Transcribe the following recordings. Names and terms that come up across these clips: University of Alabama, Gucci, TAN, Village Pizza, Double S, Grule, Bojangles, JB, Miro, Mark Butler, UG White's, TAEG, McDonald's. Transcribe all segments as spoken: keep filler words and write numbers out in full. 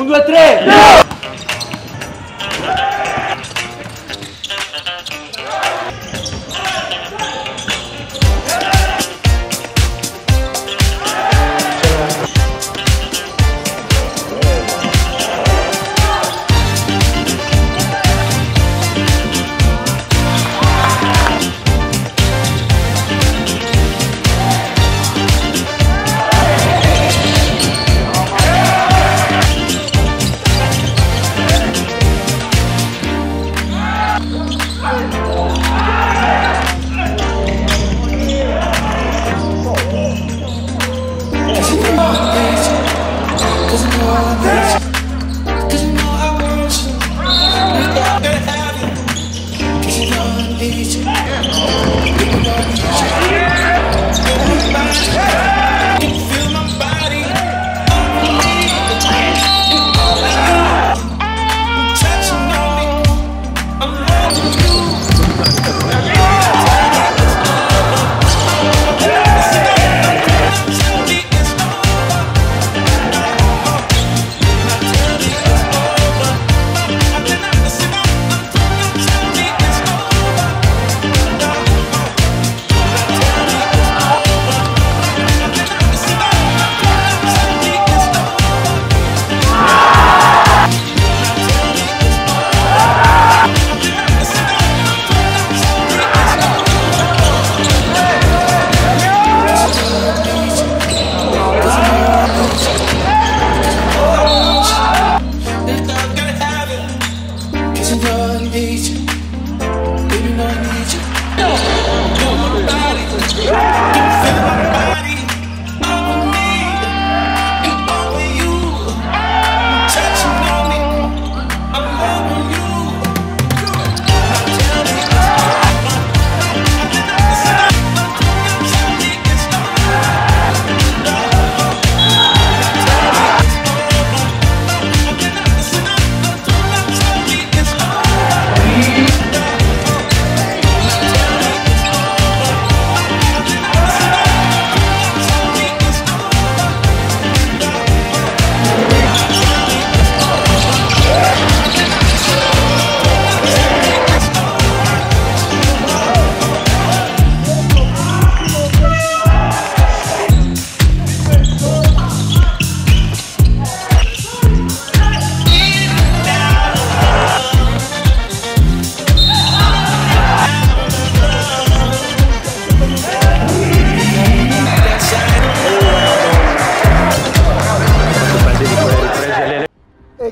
uno, due, tre! No!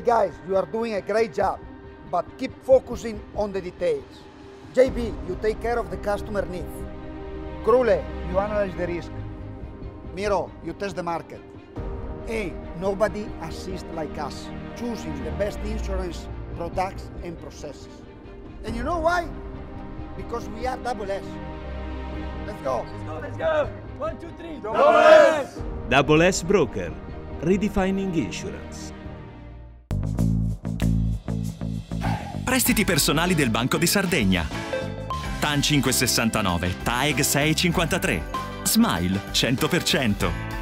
Guys, you are doing a great job, but keep focusing on the details. J B, you take care of the customer needs. Grule, you analyze the risk. Miro, you test the market. A, nobody assists like us, choosing the best insurance products and processes. And you know why? Because we are Double S. Let's go. Let's go, let's go. One, two, three. Double S! Double S Broker, redefining insurance. Prestiti personali del Banco di Sardegna. T A N cinquecentosessantanove, T A E G seicentocinquantatré, Smile cento per cento.